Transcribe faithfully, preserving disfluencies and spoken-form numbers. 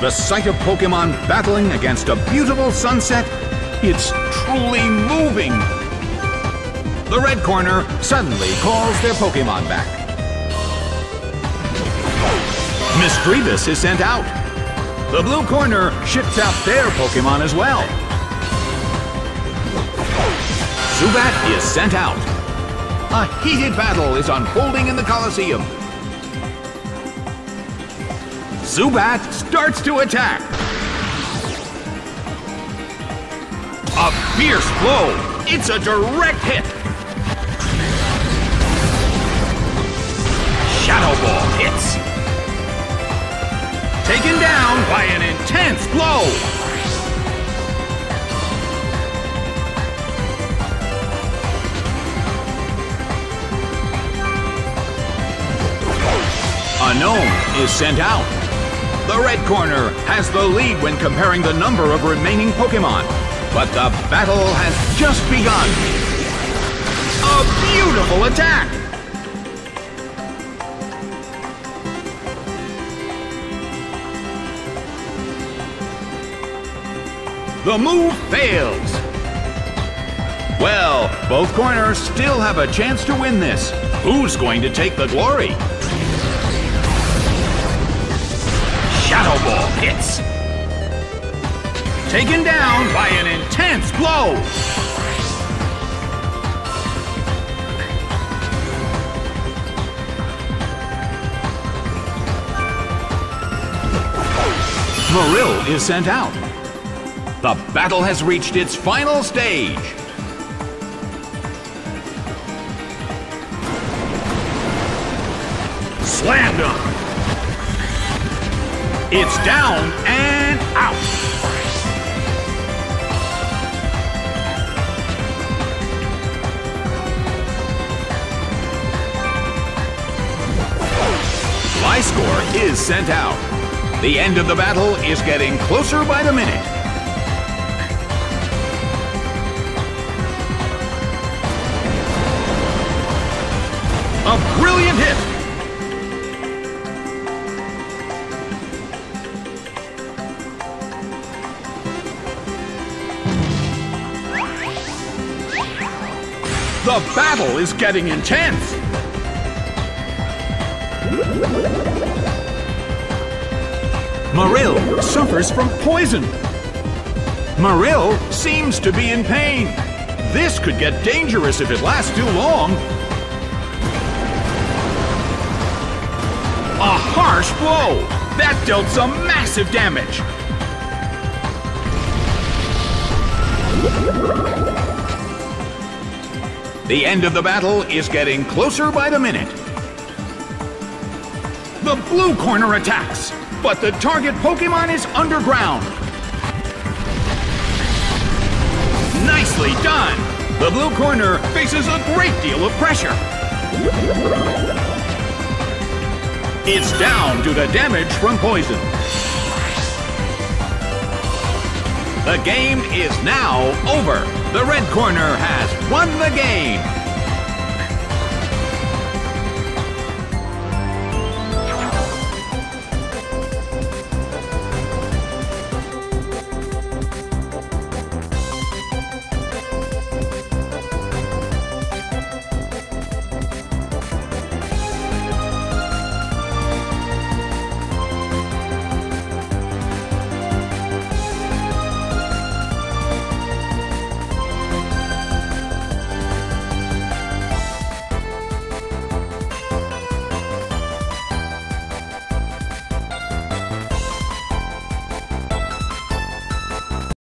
The sight of Pokémon battling against a beautiful sunset, it's truly moving. The red corner suddenly calls their Pokémon back. Misdreavus is sent out. The blue corner ships out their Pokémon as well. Zubat is sent out. A heated battle is unfolding in the Coliseum. Zubat starts to attack. A fierce blow. It's a direct hit. Shadow Ball hits. Taken down by an intense blow. Unown is sent out. The red corner has the lead when comparing the number of remaining Pokémon. But the battle has just begun. A beautiful attack! The move fails. Well, both corners still have a chance to win this. Who's going to take the glory? Shadow Ball hits. Taken down by an intense blow. Marill is sent out. The battle has reached its final stage. Slam dunk. It's down and out. Gliscor is sent out. The end of the battle is getting closer by the minute. A brilliant hit. The battle is getting intense! Marill suffers from poison. Marill seems to be in pain. This could get dangerous if it lasts too long. A harsh blow! That dealt some massive damage! The end of the battle is getting closer by the minute. The blue corner attacks, but the target Pokémon is underground. Nicely done! The blue corner faces a great deal of pressure. It's down due to damage from poison. The game is now over. The red corner has won the game.